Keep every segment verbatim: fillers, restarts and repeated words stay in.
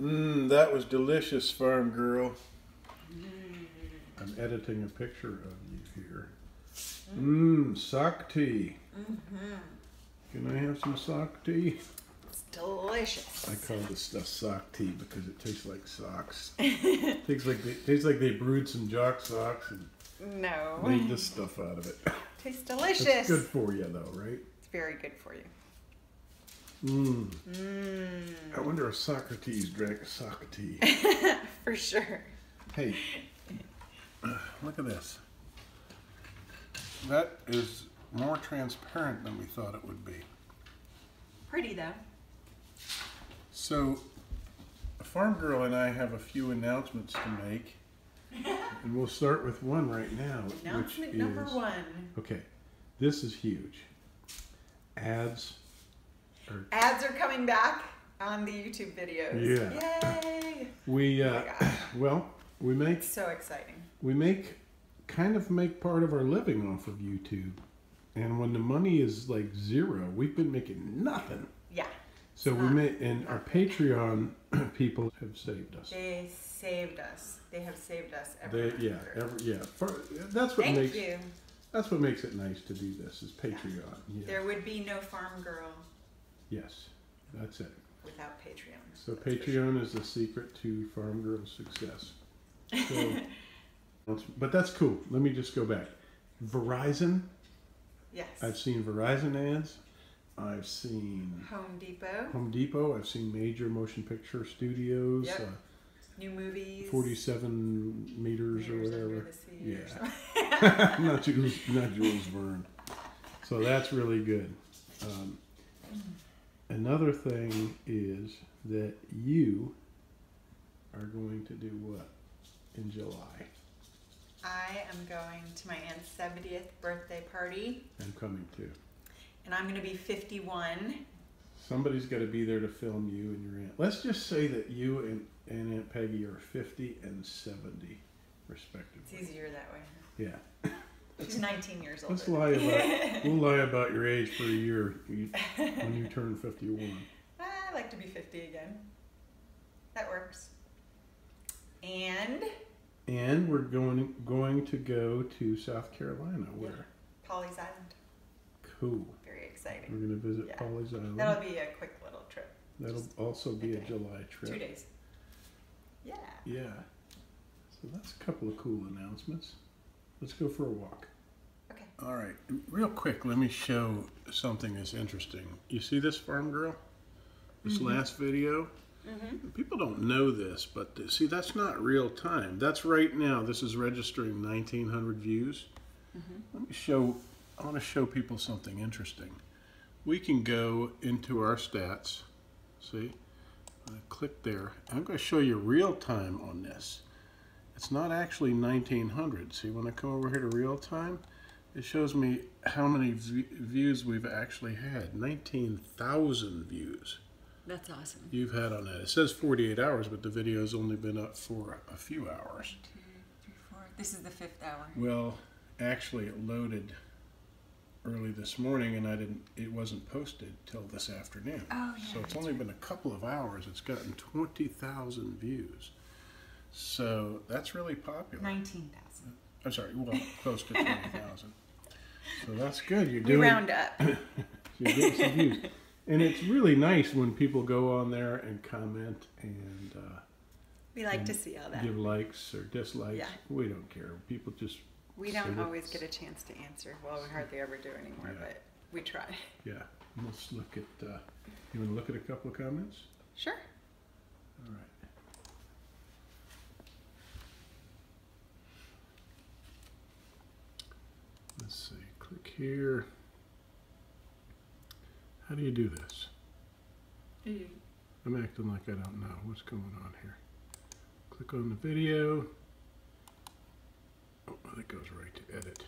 Mmm, that was delicious, Farm Girl. I'm editing a picture of you here. Mmm, sock tea. Mm-hmm. Can I have some sock tea? It's delicious. I call this stuff sock tea because it tastes like socks. It tastes like they, tastes like they brewed some jock socks and no. made this stuff out of it. Tastes delicious. It's good for you though, right? It's very good for you. Mmm. Mm. I wonder if Socrates drank sock tea. For sure. Hey, uh, look at this. That is more transparent than we thought it would be. Pretty though. So, Farm Girl and I have a few announcements to make. And we'll start with one right now. Announcement which number is, one. Okay, this is huge. Ads are, Ads are coming back on the YouTube videos. Yeah. Yay! We, uh, oh my gosh. well, we make... It's so exciting. We make... kind of make part of our living off of YouTube, and when the money is like zero, we've been making nothing. Yeah. So we made, and our Patreon people have saved us. They saved us. They have saved us. Every they, yeah. Every, yeah. For, that's what Thank makes. You. That's what makes it nice to do this is Patreon. Yeah. Yes. There would be no Farm Girl. Yes, that's it. Without Patreon. So that's Patreon sure. is the secret to Farm Girl's success. So. But that's cool. Let me just go back. Verizon. Yes. I've seen Verizon ads. I've seen Home Depot. Home Depot. I've seen major motion picture studios. Yep. Uh, New movies. Forty-seven meters, meters or whatever. Yeah. Or not Jules. Not Jules Verne. So that's really good. Um, another thing is that you are going to do what in July? I am going to my aunt's seventieth birthday party. I'm coming too. And I'm going to be fifty-one. Somebody's got to be there to film you and your aunt. Let's just say that you and, and Aunt Peggy are fifty and seventy, respectively. It's easier that way. Yeah. She's nineteen years old. Let's lie about, we'll lie about your age for a year when you turn fifty-one. I like to be fifty again. That works. And... And we're going going to go to South Carolina, where? Pauley's Island. Cool. Very exciting. We're going to visit yeah. Pauley's Island. That'll be a quick little trip. That'll Just also be a, a July trip. Two days. Yeah. Yeah. So that's a couple of cool announcements. Let's go for a walk. Okay. All right. Real quick, let me show something that's interesting. You see this, Farm Girl? This mm-hmm. last video? Mm-hmm. People don't know this, but see, that's not real time. That's right now. This is registering nineteen hundred views. Mm-hmm. Let me show, I want to show people something interesting. We can go into our stats. See, I click there. I'm going to show you real time on this. It's not actually nineteen hundred. See, when I come over here to real time, it shows me how many views we've actually had. nineteen thousand views. That's awesome. You've had on that. It says forty-eight hours, but the video's only been up for a few hours. Two, three, four. This is the fifth hour. Well, actually, it loaded early this morning, and I didn't. It wasn't posted till this afternoon. Oh, yeah. So it's only right. been a couple of hours. It's gotten twenty thousand views. So that's really popular. nineteen thousand. I'm sorry. Well, close to twenty thousand. So that's good. You're doing. We round up. You're getting some views. And it's really nice when people go on there and comment and uh, we like and to see all that. Give likes or dislikes. Yeah. We don't care. People just we don't always get a chance to answer. Well, we hardly ever do anymore, yeah. but we try. Yeah. Let's look at. Uh, you want to look at a couple of comments? Sure. All right. Let's see. Click here. How do you do this? Mm. I'm acting like I don't know what's going on here. Click on the video. Oh, that goes right to edit.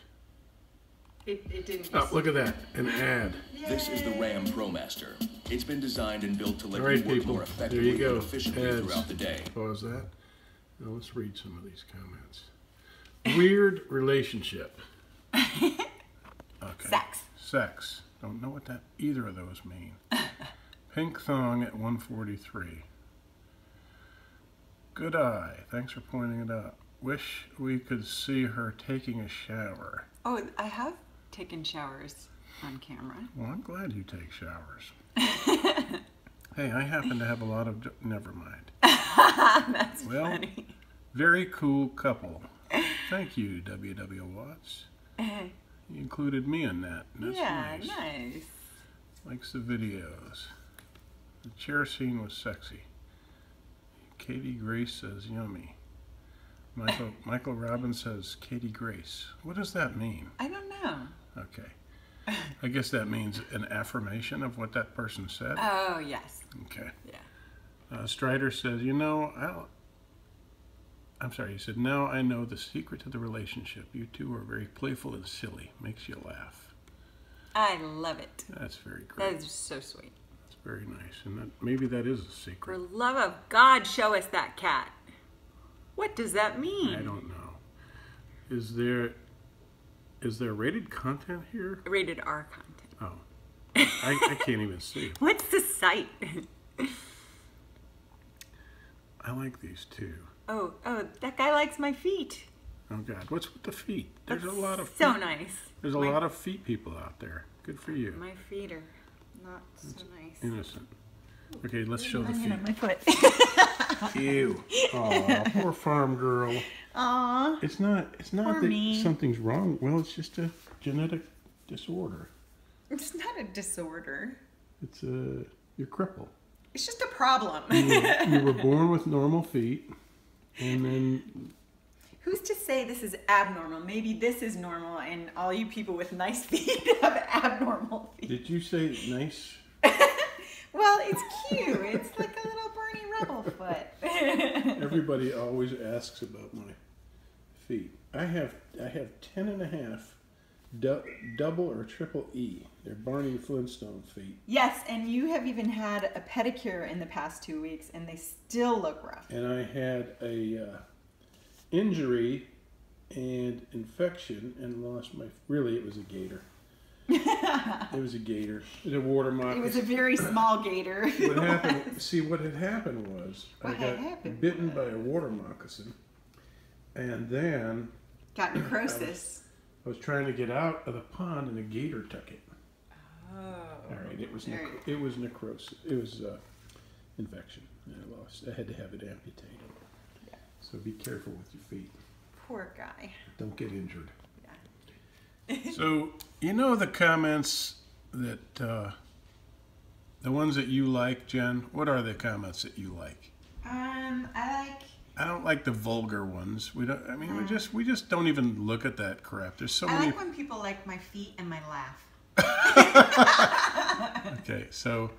It, it didn't. Oh, look at that. An ad. Yay. This is the Ram ProMaster. It's been designed and built to let right, you work people. more effectively there you go. and efficiently Ads. throughout the day. Pause that. Now let's read some of these comments. Weird relationship. Okay. Sex. Sex. Don't know what that either of those mean. Pink thong at one forty-three. Good eye. Thanks for pointing it out. Wish we could see her taking a shower. Oh, I have taken showers on camera. Well, I'm glad you take showers. Hey, I happen to have a lot of... Never mind. That's well, funny. Very cool couple. Thank you, W W. Watts. You included me in that. That's yeah, nice. nice. Likes the videos. The chair scene was sexy. Katie Grace says yummy. Michael Michael Robin says Katie Grace. What does that mean? I don't know. Okay. I guess that means an affirmation of what that person said. Oh, yes. Okay. Yeah. Uh, Strider says, you know, I'll... I'm sorry, he said, now I know the secret to the relationship. You two are very playful and silly. Makes you laugh. I love it. That's very great. That is so sweet. Very nice, and that, maybe that is a secret. For love of God, show us that cat. What does that mean? I don't know. Is there, is there rated content here? Rated R content. Oh, I, I can't even see. What's the site? I like these two. Oh, oh, that guy likes my feet. Oh God, what's with the feet? There's That's a lot of feet. So nice. There's a my, lot of feet people out there. Good for you. My feet are. Not so nice. Innocent. Okay, let's show the feet. My foot. Ew. Aw, poor farm girl. Aw. It's not. It's not that me. something's wrong. Well, it's just a genetic disorder. It's not a disorder. It's a. You're crippled. It's just a problem. you, were, you were born with normal feet, and then. Who's to say this is abnormal? Maybe this is normal, and all you people with nice feet have abnormal feet. Did you say nice? Well, it's cute. It's like a little Bernie Rebel foot. Everybody always asks about my feet. I have I have ten and a half du double or triple E. They're Barney Flintstone feet. Yes, and you have even had a pedicure in the past two weeks, and they still look rough. And I had a... Uh, injury and infection and lost my, really it was a gator. It was a gator. It was a water moccasin. It was a very small gator. What happened, see what had happened was, what I got happened bitten was? by a water moccasin and then got necrosis. I was, I was trying to get out of the pond and a gator took it. Oh. Alright, it was necro it was necrosis. It was uh, infection and I lost. I had to have it amputated. So be careful with your feet. Poor guy. Don't get injured. Yeah. So, you know the comments that, uh, the ones that you like, Jen? What are the comments that you like? Um, I like... I don't like the vulgar ones. We don't, I mean, um, we just, we just don't even look at that crap. There's so I many... I like when people like my feet and my laugh. Okay, so,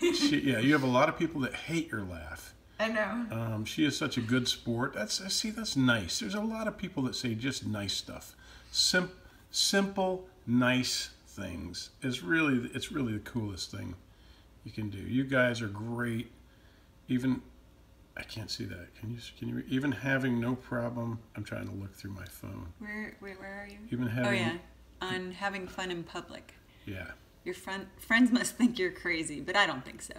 she, yeah, you have a lot of people that hate your laugh. I know. Um, she is such a good sport. That's see, that's nice. There's a lot of people that say just nice stuff. Sim simple, nice things is really it's really the coolest thing you can do. You guys are great. Even I can't see that. Can you? Can you? Even having no problem. I'm trying to look through my phone. Where? Wait, where are you? Even having. Oh yeah, on having fun in public. Yeah. Your friend friends must think you're crazy, but I don't think so.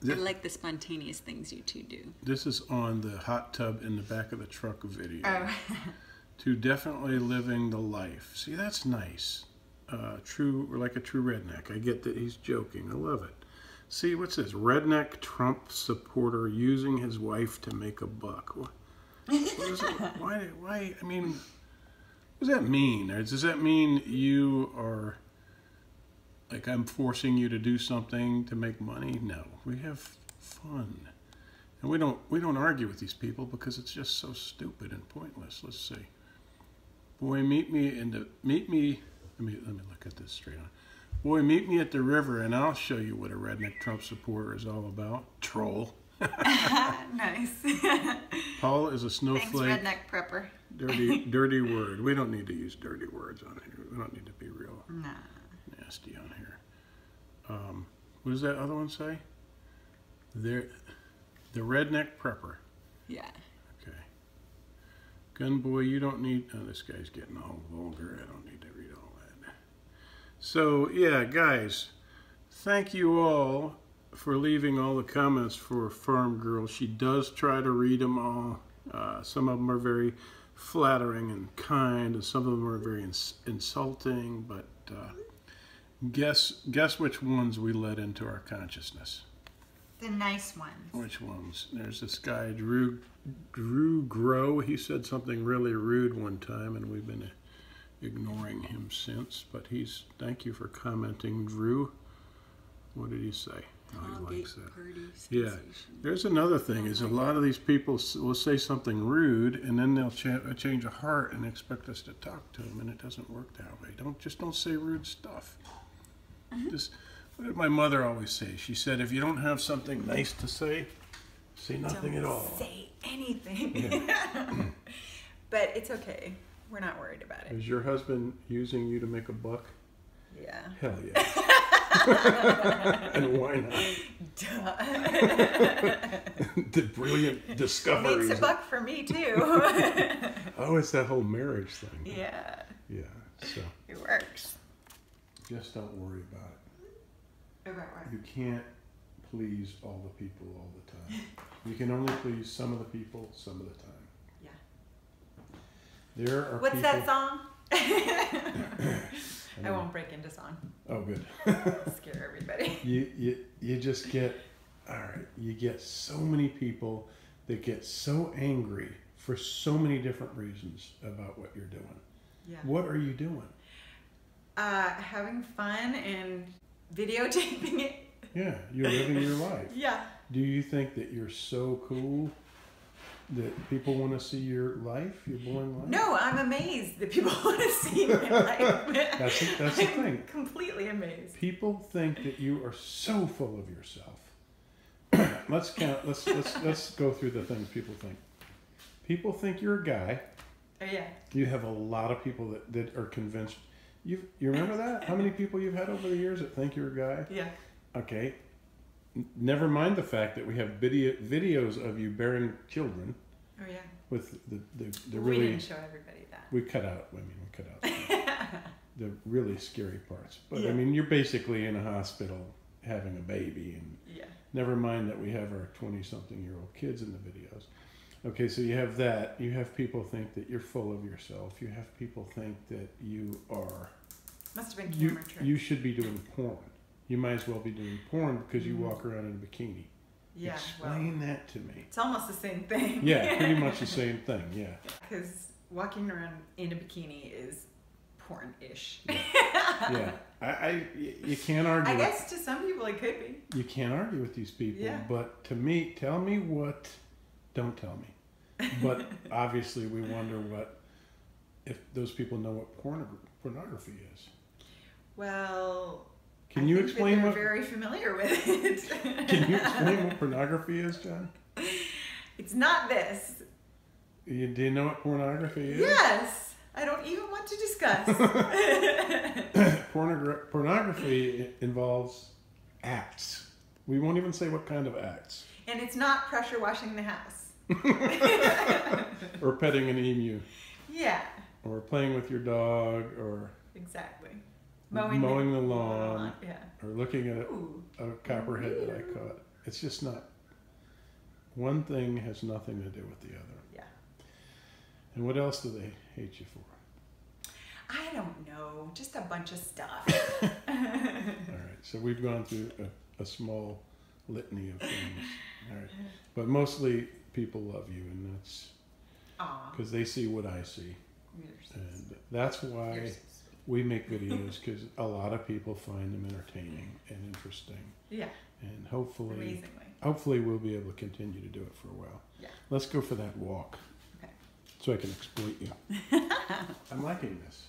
This, I like the spontaneous things you two do. This is on the hot tub in the back of the truck video. Oh. To definitely living the life. See, that's nice. Uh, true, or like a true redneck. I get that he's joking. I love it. See, what's this? Redneck Trump supporter using his wife to make a buck. What, what is that? Why, why? I mean, what does that mean? Or does that mean you are... Like I'm forcing you to do something to make money? No, we have fun, and we don't we don't argue with these people because it's just so stupid and pointless. Let's see. Boy, meet me in the meet me. Let me let me look at this straight on. Boy, meet me at the river, and I'll show you what a redneck Trump supporter is all about. Troll. Nice. Paul is a snowflake. Thanks, redneck prepper. Dirty dirty word. We don't need to use dirty words on it. We don't need to be real. Nah. Nasty on here. Um, what does that other one say? There, the redneck prepper. Yeah. Okay. Gun boy, you don't need. Oh, this guy's getting all vulgar. I don't need to read all that. So yeah, guys, thank you all for leaving all the comments for Farm Girl. She does try to read them all. Uh, some of them are very flattering and kind, and some of them are very ins insulting, but uh, guess guess which ones we let into our consciousness. The nice ones. Which ones? There's this guy, Drew, Drew Groh. He said something really rude one time, and we've been ignoring him since, but he's, thank you for commenting, Drew. What did he say? Oh, he likes that. Yeah. There's another thing, is a lot of these people will say something rude, and then they'll cha change a heart and expect us to talk to them, and it doesn't work that way. Don't just don't say rude stuff. Mm-hmm. Just, what did my mother always say? She said, if you don't have something nice to say, say nothing don't at all. Say anything. Yeah. But it's okay. We're not worried about it. Is your husband using you to make a buck? Yeah. Hell yeah. And why not? Duh. The brilliant discoveries. Makes a buck for me too. Oh, it's that whole marriage thing. Yeah. Yeah. So. It works. Just don't worry about it. You can't please all the people all the time. You can only please some of the people some of the time. Yeah. There are What's people... that song? I won't break into song. Oh, good. Scare everybody. You, you, you just get, all right, you get so many people that get so angry for so many different reasons about what you're doing. Yeah. What are you doing? Uh, having fun and... videotaping it. Yeah, you're living your life. Yeah. Do you think that you're so cool that people want to see your life, your boring life? No, I'm amazed that people want to see my life. That's, a, that's the thing. Completely amazed. People think that you are so full of yourself. Let's count. Let's let's let's go through the things people think. People think you're a guy. Oh yeah. You have a lot of people that that are convinced. You you remember that? How many people you've had over the years that think you're a guy? Yeah. Okay. Never mind the fact that we have video videos of you bearing children. Oh yeah. With the the, the really. We didn't show everybody that. We cut out. I mean, we cut out the, the really scary parts. But yeah. I mean, you're basically in a hospital having a baby, and yeah. Never mind that we have our twenty-something-year-old kids in the videos. Okay, so you have that. You have people think that you're full of yourself. You have people think that you are... Must have been camera trick. You should be doing porn. You might as well be doing porn because you mm. walk around in a bikini. Yeah, Explain well, that to me. It's almost the same thing. Yeah, pretty much the same thing, yeah. Because walking around in a bikini is porn-ish. Yeah, yeah. I, I, you can't argue. I guess with, to some people it could be. You can't argue with these people, yeah. But to me, tell me what... Don't tell me. But obviously we wonder what, if those people know what porn, pornography is. Well, can I you think explain that they're what, very familiar with it. Can you explain what pornography is, John? It's not this. You, do you know what pornography is? Yes. I don't even want to discuss. Pornogra pornography involves acts. We won't even say what kind of acts. And it's not pressure washing the house. Or petting an emu. Yeah. Or playing with your dog, or... Exactly. Mowing, mowing the, the lawn. lawn. Yeah. Or looking at a, a copperhead Ooh. that I caught. It's just not... One thing has nothing to do with the other. Yeah. And what else do they hate you for? I don't know. Just a bunch of stuff. All right. So we've gone through a, a small... litany of things. All right. But mostly people love you, and that's because they see what I see. So and that's why so we make videos, because a lot of people find them entertaining and interesting. Yeah. And hopefully, Amazingly. hopefully we'll be able to continue to do it for a while. Yeah. Let's go for that walk. Okay. So I can exploit you. I'm liking this.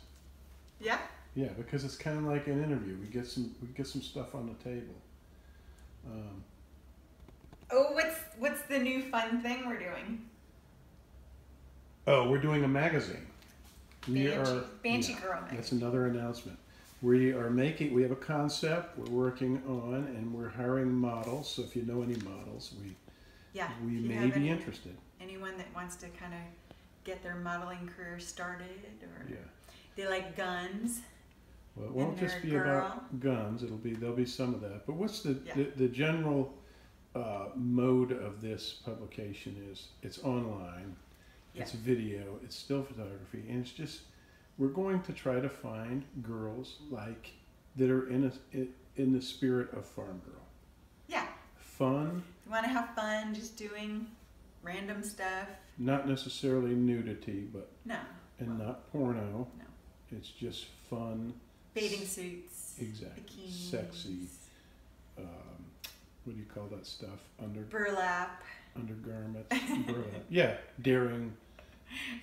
Yeah? Yeah, because it's kind of like an interview. We get some, we get some stuff on the table. Um, oh, what's what's the new fun thing we're doing? Oh, we're doing a magazine. We Banshee, are, Banshee yeah, Girl magazine. That's another announcement. We are making, we have a concept we're working on, and we're hiring models. So if you know any models, we yeah, we may be any, interested. Anyone that wants to kind of get their modeling career started, or yeah. they like guns. Well, it won't just be about guns. It'll be there'll be some of that. But what's the yeah. the, the general uh, mode of this publication? Is it's online, yeah. it's video, it's still photography, and it's just we're going to try to find girls like that are in a in the spirit of Farm Girl. Yeah. Fun. You want to have fun, just doing random stuff. Not necessarily nudity, but no, and well, not porno. No. It's just fun. Bathing suits. Exactly. Bikinis. Sexy. Um, what do you call that stuff? Under burlap. Undergarments. Burlap. Yeah. Daring,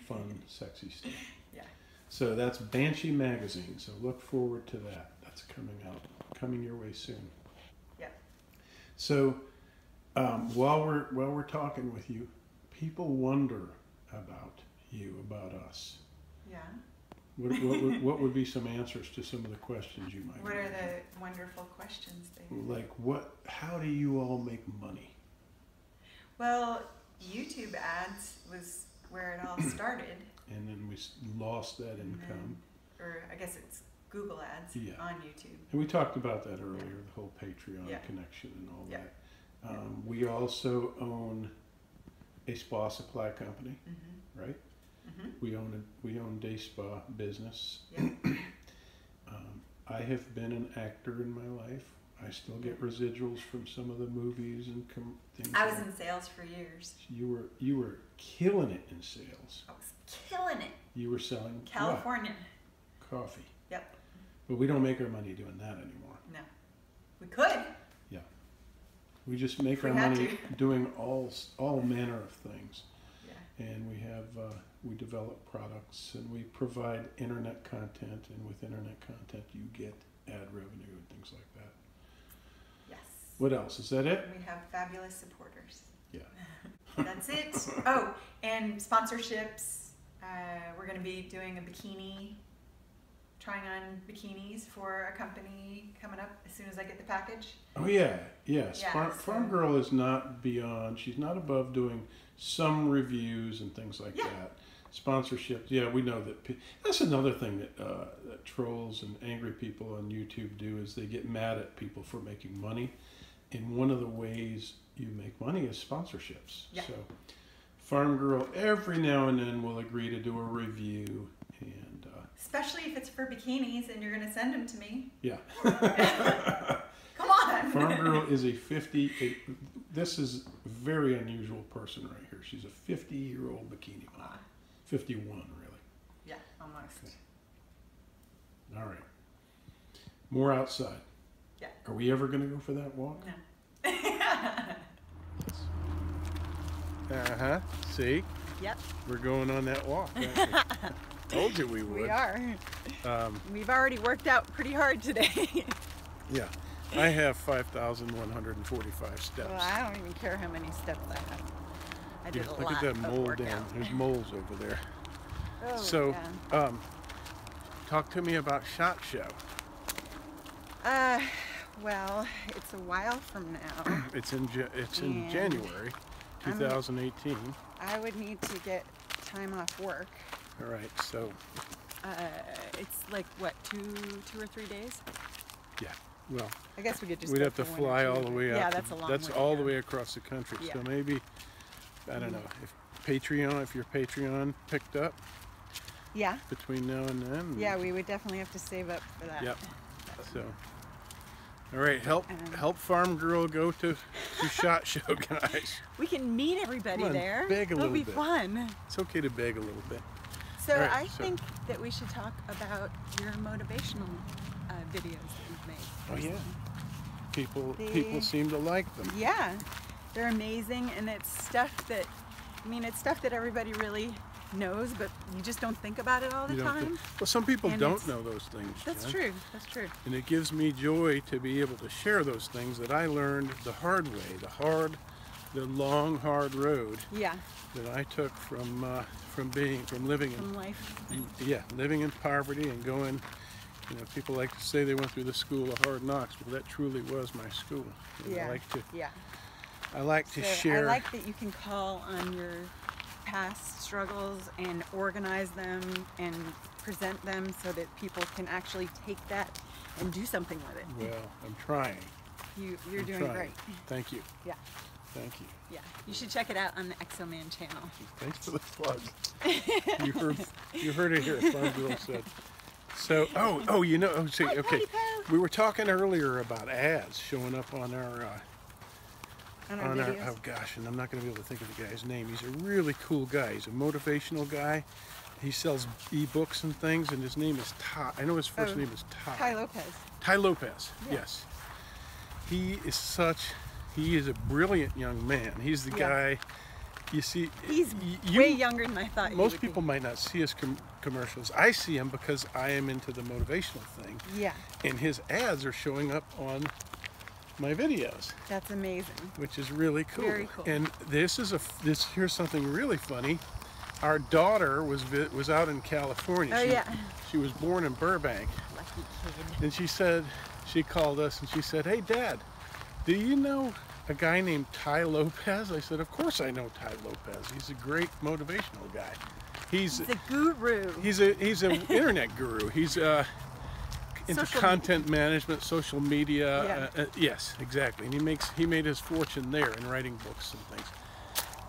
fun, sexy stuff. Yeah. So that's Banshee Magazine. So look forward to that. That's coming out, coming your way soon. Yeah. So um, while we're while we're talking with you, people wonder about you, about us. Yeah. What, what, would, what would be some answers to some of the questions you might have? What are the wonderful questions? David? Like, what? How do you all make money? Well, YouTube ads was where it all started. And then we lost that income. Then, or I guess it's Google ads yeah. on YouTube. And we talked about that earlier, yeah. the whole Patreon yeah. connection and all yeah. that. Um, yeah. We also own a spa supply company, mm-hmm. right? Mm-hmm. We own a, we own day spa business. Yep. um, I have been an actor in my life. I still get residuals from some of the movies and com things. I was like, in sales for years. You were you were killing it in sales. I was killing it. You were selling California what? Coffee. Yep. But we don't make our money doing that anymore. No, we could. Yeah, we just make we our money to. doing all all manner of things. Yeah. And we have. Uh, We develop products and we provide internet content, and with internet content you get ad revenue and things like that. Yes. What else? Is that it? We have fabulous supporters. Yeah. That's it. Oh, and sponsorships. Uh, we're going to be doing a bikini, trying on bikinis for a company coming up as soon as I get the package. Oh yeah, yes. Yeah, Farm, so. Farm Girl is not beyond, she's not above doing some reviews and things like yeah. that. Sponsorships, yeah, we know that. Pe that's another thing that, uh, that trolls and angry people on YouTube do is they get mad at people for making money. And one of the ways you make money is sponsorships. Yeah. So Farm Girl every now and then will agree to do a review. and uh, Especially if it's for bikinis and you're going to send them to me. Yeah. Come on. Farm Girl is a fifty, this is a very unusual person right here. She's a fifty-year-old bikini model. fifty-one, really. Yeah, almost. Okay. All right. More outside. Yeah. Are we ever going to go for that walk? No. Uh-huh. See? Yep. We're going on that walk. Told you we would. We are. Um, We've already worked out pretty hard today. Yeah. I have five thousand one hundred forty-five steps. Well, I don't even care how many steps I have. I did yeah, a look lot at that mole down. Down. There's moles over there. Oh, so, yeah. um, talk to me about SHOT Show. Uh, well, it's a while from now. it's in it's in January, two thousand eighteen. Um, I would need to get time off work. All right, so. Uh, it's like what two two or three days? Yeah. Well. I guess we could just. We'd have to fly all the way out. Yeah, that's a long. That's way, all yeah. the way across the country. Yeah. So maybe. I don't know if Patreon, if your Patreon picked up. Yeah. Between now and then. Yeah, we would definitely have to save up for that. Yep. So, all right, help um, help Farm Girl go to, to SHOT Show, guys. We can meet everybody Come on, there. Beg a It'll little bit. It'll be fun. It's okay to beg a little bit. So right, I so. think that we should talk about your motivational uh, videos that you've made. Oh yeah. People the, people seem to like them. Yeah. They're amazing, and it's stuff that, I mean, it's stuff that everybody really knows, but you just don't think about it all the time. Think, well, some people and don't know those things. That's Jen. true. That's true. And it gives me joy to be able to share those things that I learned the hard way, the hard, the long, hard road. Yeah. That I took from uh, from being, from living from in life. In, yeah, living in poverty and going. You know, people like to say they went through the school of hard knocks, but that truly was my school. And yeah. I like to. Yeah. I like to so share. I like that you can call on your past struggles and organize them and present them so that people can actually take that and do something with it. Well, I'm trying. You, you're I'm doing trying. great. Thank you. Yeah. Thank you. Yeah. You should check it out on the Exo Man channel. Thanks for the plug. you, heard, you heard it here. Farm Girl said. So, oh, oh, you know, oh, see, Hi, okay. We were talking earlier about ads showing up on our, uh, on our, on our oh gosh, and I'm not going to be able to think of the guy's name. He's a really cool guy. He's a motivational guy. He sells e-books and things, and his name is Tai. I know his first oh, name is Tai. Tai Lopez. Tai Lopez, yeah. Yes. He is such, he is a brilliant young man. He's the yeah. guy, you see. He's you, way younger than I thought. Most people be. might not see his com commercials. I see him because I am into the motivational thing. Yeah. And his ads are showing up on my videos. That's amazing. Which is really cool. Very cool. And this is a, this, here's something really funny. Our daughter was was out in California. Oh, she, yeah. she was born in Burbank. Lucky kid. And she said, she called us and she said, "Hey, Dad, do you know a guy named Tai Lopez?" I said, "Of course I know Tai Lopez. He's a great motivational guy. He's, he's a guru. He's a he's an internet guru. He's uh, into social content media. management, social media. Yeah. Uh, uh, yes, exactly. And he makes he made his fortune there in writing books and things."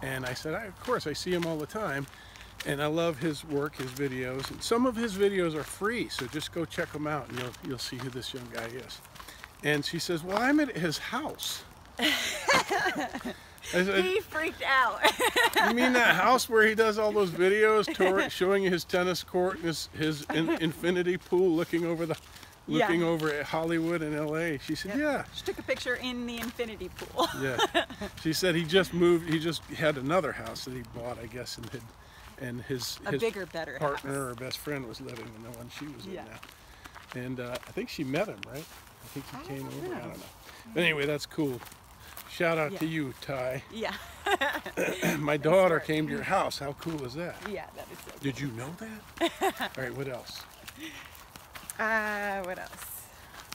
And I said, I, of course, I see him all the time, and I love his work, his videos. And some of his videos are free, so just go check them out, and you'll, you'll see who this young guy is. And she says, "Well, I'm at his house." Said, he freaked out. You mean that house where he does all those videos, tour, showing his tennis court and his, his in, infinity pool looking over the... Looking yeah. over at Hollywood and L A. She said, yep. yeah. She took a picture in the infinity pool. Yeah. She said he just moved, he just had another house that he bought, I guess, and, had, and his, a his bigger, better partner house. or best friend was living in the one she was yeah. in now. And uh, I think she met him, right? I think he I came over. Know. I don't know. But anyway, that's cool. Shout out yeah. to you, Tai. Yeah. My daughter That's came to your house. How cool is that? Yeah, that is so cool. Did you know that? All right, what else? Uh, what else?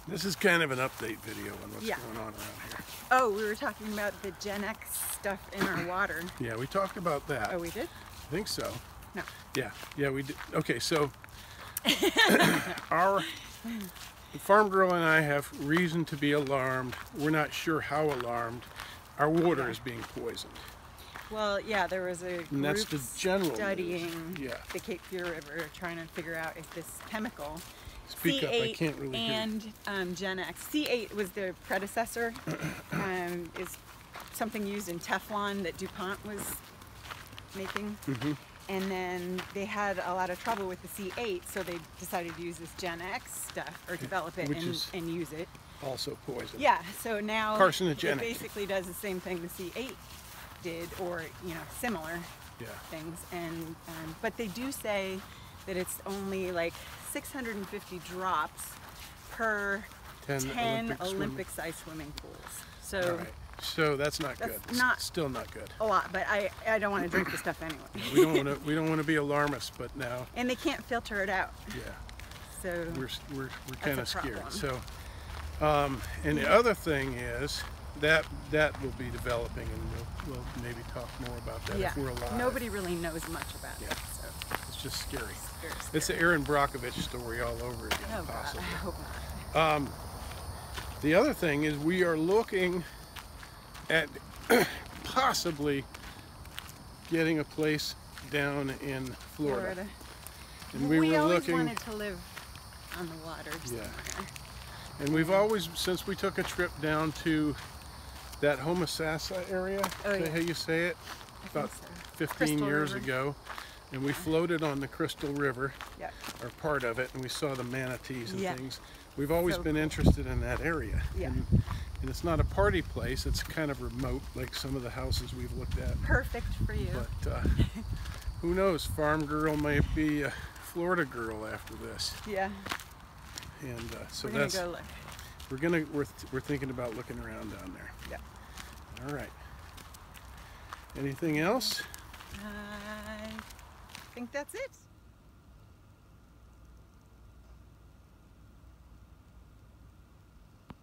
This is kind of an update video on what's yeah. going on around here. Oh, we were talking about the Gen X stuff in our water. Yeah, we talked about that. Oh, we did? I think so. No. Yeah, yeah, we did. Okay, so our Farm Girl and I have reason to be alarmed. We're not sure how alarmed. Our water okay. is being poisoned. Well, yeah, there was a group and that's the general studying yeah. the Cape Fear River, trying to figure out if this chemical... Speak C eight up. I can't really and hear. Um, Gen X. C eight was their predecessor. um, is something used in Teflon that DuPont was making. Mm-hmm. And then they had a lot of trouble with the C eight, so they decided to use this Gen X stuff, or develop it and, is and use it. Also poison. Yeah, so now carcinogenic. It basically does the same thing the C eight did, or, you know, similar yeah. things. And um, but they do say that it's only like six hundred fifty drops per ten, ten Olympic-sized swimming pools. So, all right. so that's not that's good. Not still not good. A lot, but I I don't want to drink the stuff anyway. we don't want to we don't want to be alarmists, but now. And they can't filter it out. Yeah. So we're we're we're kind of scared. So, um, and the other thing is that that will be developing, and we'll, we'll maybe talk more about that yeah. if we're alive. Nobody really knows much about yeah. it. So. Just scary. Scary, scary. It's the Aaron Brockovich story all over again, oh, possibly. God, I hope not. Um, the other thing is we are looking at possibly getting a place down in Florida. Florida. And we, we were always looking, wanted to live on the water. Yeah. Somewhere. And we've always, since we took a trip down to that Homosassa area, oh, is that yeah. how you say it? I About think so. fifteen Crystal years River. ago. And we floated on the Crystal River, yep. or part of it, and we saw the manatees and yep. things. We've always so been cool. interested in that area. Yeah. And, and it's not a party place, it's kind of remote, like some of the houses we've looked at. Perfect for you. But uh, who knows, Farm Girl may be a Florida girl after this. Yeah. And uh, so we're gonna that's... Go look. We're gonna We're, th we're thinking about looking around down there. Yeah. All right. Anything else? Uh, I think that's it.